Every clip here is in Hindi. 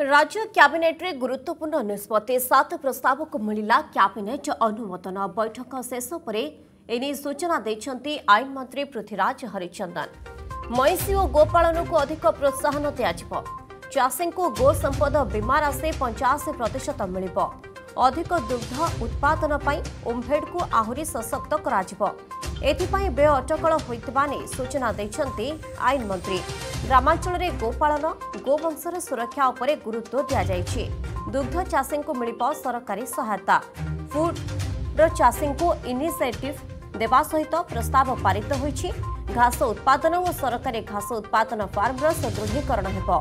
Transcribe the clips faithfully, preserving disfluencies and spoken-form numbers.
राज्य कैबिनेट रे गुरुत्वपूर्ण निष्पत्ति सात प्रस्ताव को मिला कैबिनेट अनुमोदन बैठक शेष पर एने सूचना देछंती आईन मंत्री पृथ्वीराज हरिचंदन। मईसी और गोपालन को अधिक प्रोत्साहन दिज्व चाषी को गो संपद बीमार से पचास प्रतिशत मिल अधिक दुग्ध उत्पादन ओमफेड को आहरी सशक्त कर बे अटकल होता सूचना देछंती आईन मंत्री। ग्रामांचल में गोपालन गोवंशर सुरक्षा उपर गुरुत्व दि दुग्ध चाषी को मिल सरकारी सहायता फूड चाषी को इनिशिएटिव देवा सहित प्रस्ताव पारित होइछि। घास उत्पादन और सरकारी घास उत्पादन फार्मर सुदृढ़ीकरण हेबो।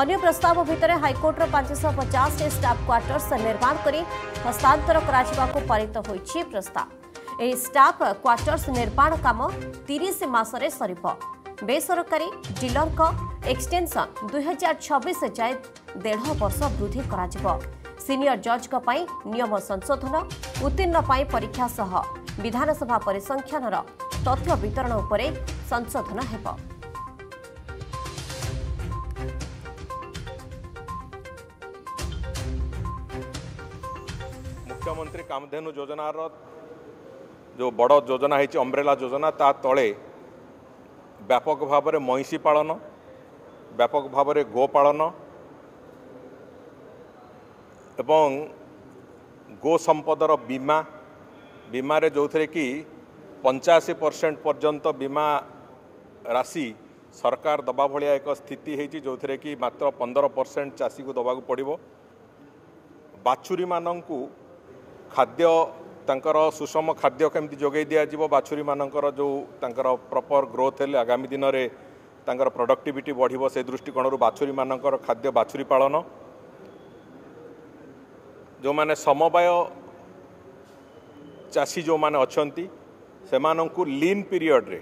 अन्य प्रस्ताव भितर हाइकोर्टर पांच सौ पचास रे स्टाफ क्वार्टर्स निर्माण करी हस्तांतर कराजिबा को पारित होइछि प्रस्ताव। एही स्टाफ क्वार्टर्स निर्माण काम तीस मास रे सरिबो। बेसरकारी डीलर का एक्सटेंशन दुई हजार छब्बीस जाए देढ़ वर्ष वृद्धि कर सीनियर जज नियम संशोधन उत्तीर्ण परीक्षा सह विधानसभा परिसंख्यान तथ्य वितरण उपरे संशोधन हेब। मुख्यमंत्री कामधेनु योजना जो बड़ योजना है अम्ब्रेला योजना ता तले व्यापक भाव में मईसी पालन व्यापक भाव में गोपालन एवं गो संपदर बीमा बीमा रे जो थे कि पंचाशी परसेंट पर्यंत बीमा राशि सरकार दबा भाया एक स्थिति है जो थे कि मात्र पंदर परसेंट चाषी को दबाक पड़ो। बाछुरी मानू खाद्य तंकर सुषम खाद्य केमती जोगे दिज्व बाछुरी मानकर जो तांकर प्रॉपर ग्रोथ है आगामी दिन में तांकर प्रोडक्टिविटी बढ़ से दृष्टिकोण बाछुरी मानकर खाद्य बाछुरी पालन जो माने समवाय चाषी जो माने अछंती से मानंकु लीन पीरियड रे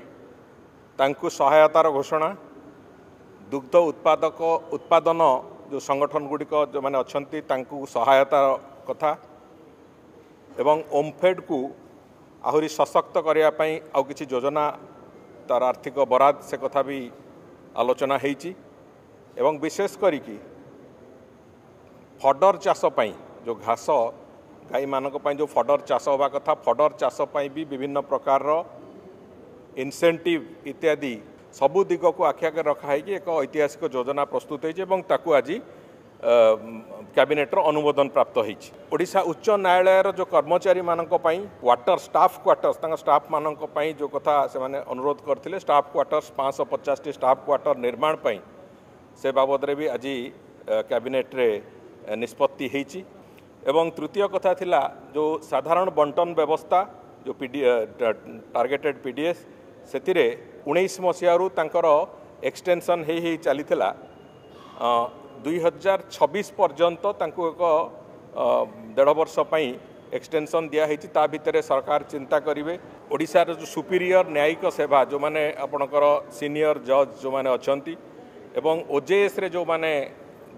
तांकु सहायतार घोषणा दुग्ध उत्पादक उत्पादन जो संगठन गुड़िक जो माने अछंती तांकु सहायता कथा एवं ओमफेड को आहरी सशक्त करने आउ किसी योजना तार आर्थिक बराद से कथा भी आलोचना होती। विशेष करके फडर चाष जो घास गाई मानक पई जो फडर चाष होगा कथा फडर चाष पई भी विभिन्न प्रकार इनसेंटिव इत्यादि सबु दिग को आखि आगे रखाई एक ऐतिहासिक योजना प्रस्तुत होती। कैबिनेटर अनुमोदन प्राप्त होईछि। ओडिशा उच्च न्यायालयर जो कर्मचारी मानक पई वाटर स्टाफ क्वार्टर्स तांका स्टाफ मानक पई जो कथा से माने अनुरोध करथिले स्टाफ क्वार्टर्स पाँच सौ पचास टी स्टाफ क्वार्टर निर्माण पई से बाबद रे भी आज कैबिनेट रे निष्पत्ति होईछि। एवं तृतीय कथा थिला जो साधारण बंटन व्यवस्था जो पीडी टार्गेटेड पीडीएस सेतिरे उन्नीस मसीहारू तांकर एक्सटेंशन हे हे चलीथिला दुई हजार छब्बीस पर्यंत तांकु एक डेढ़ वर्ष पई एक्सटेंशन दिया है। ता भितर सरकार चिंता करेंगे ओडिशा जो सुपीरियर न्यायिक सेवा जो माने आपणकर सीनियर जज जो माने अछंती एवं ओजेएस रे जो माने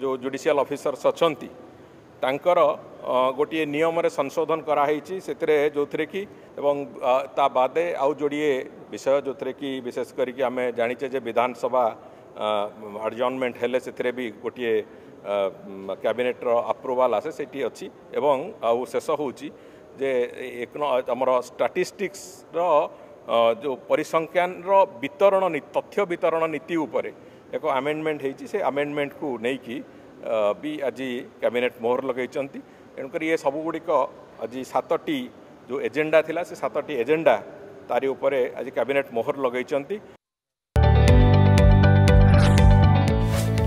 जो जुडिशियल ऑफिसर्स अछंती तांकर गोटे नियम रे संशोधन कराई से जो थे कि ता बादे आउ जोड़िए विषय जो थे कि विशेष करके आम जाचे जे विधानसभा एडजॉर्नमेंट हेले से भी गोटे कैबिनेटर अप्रूवाल आसे सेठी अच्छी एवं आउ शेष हूँ जे एक आमर स्टाटिस्टिक्स जो परिसंख्यान वितरण तथ्य वितरण नीति उपर एक आमेंडमेंट होती से आमेंडमेंट को लेकिन भी आज कैबिनेट मोहर लगे तेणुकर ये सबुगुड़िक आज सातटी जो एजेंडा थिला से सातटी एजेंडा तारी उपर आज कैबिनेट मोहर लगे।